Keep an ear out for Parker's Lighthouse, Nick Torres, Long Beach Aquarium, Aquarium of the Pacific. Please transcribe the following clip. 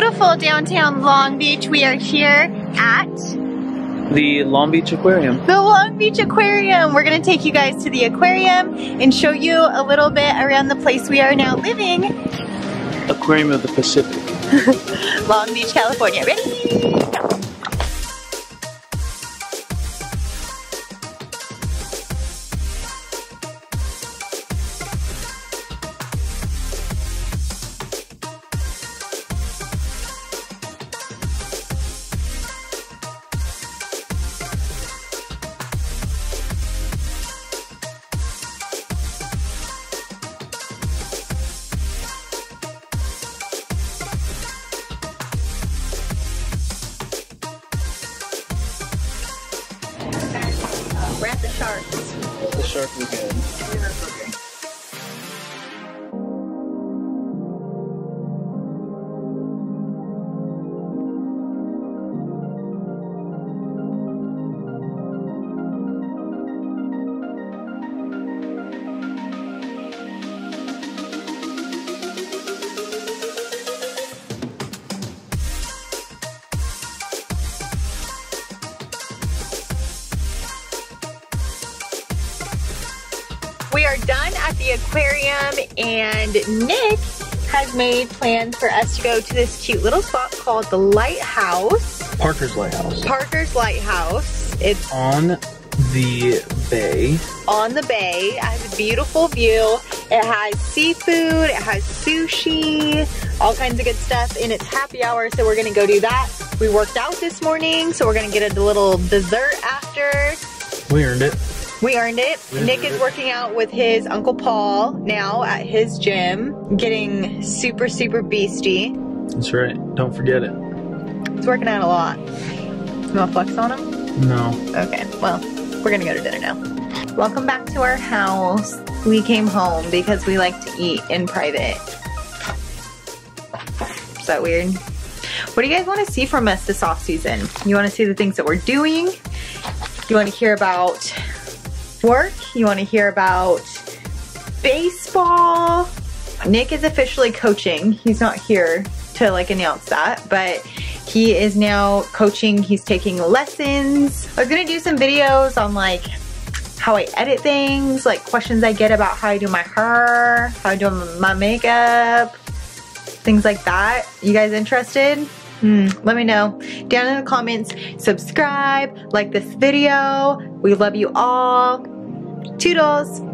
beautiful downtown Long Beach. We are here at the Long Beach Aquarium. The Long Beach Aquarium. We're gonna take you guys to the aquarium and show you a little bit around the place we are now living. Aquarium of the Pacific. Long Beach, California. Ready? We're at the Sharks. The Shark Lagoon. We are done at the aquarium, and Nick has made plans for us to go to this cute little spot called the Lighthouse. Parker's Lighthouse. Parker's Lighthouse. It's on the bay. On the bay. It has a beautiful view. It has seafood. It has sushi. All kinds of good stuff. And it's happy hour, so we're going to go do that. We worked out this morning, so we're going to get a little dessert after. We earned it. We earned it. Nick is working out with his Uncle Paul now at his gym, getting super, super beasty. That's right. Don't forget it. He's working out a lot. You want to flex on him? No. Okay. Well, we're going to go to dinner now. Welcome back to our house. We came home because we like to eat in private. Is that weird? What do you guys want to see from us this off season? You want to see the things that we're doing? You want to hear about work? You want to hear about baseball? Nick is officially coaching. He's not here to like announce that, but he is now coaching. He's taking lessons. I was gonna do some videos on like how I edit things, like questions I get about how I do my hair, how I do my makeup, things like that. You guys interested? Let me know down in the comments. Subscribe, like this video. We love you all. Toodles.